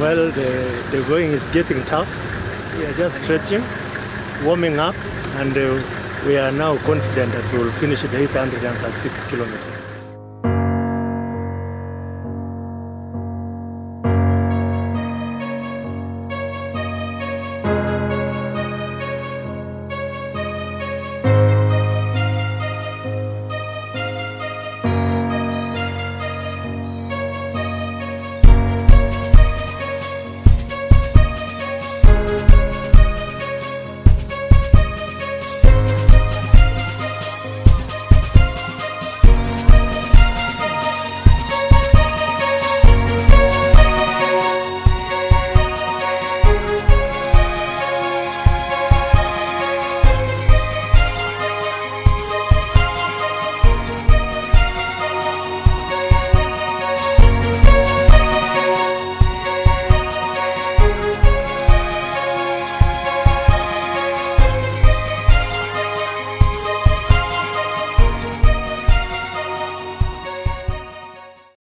Well, the going is getting tough. We are just stretching, warming up, and we are now confident that we will finish the 836 kilometers.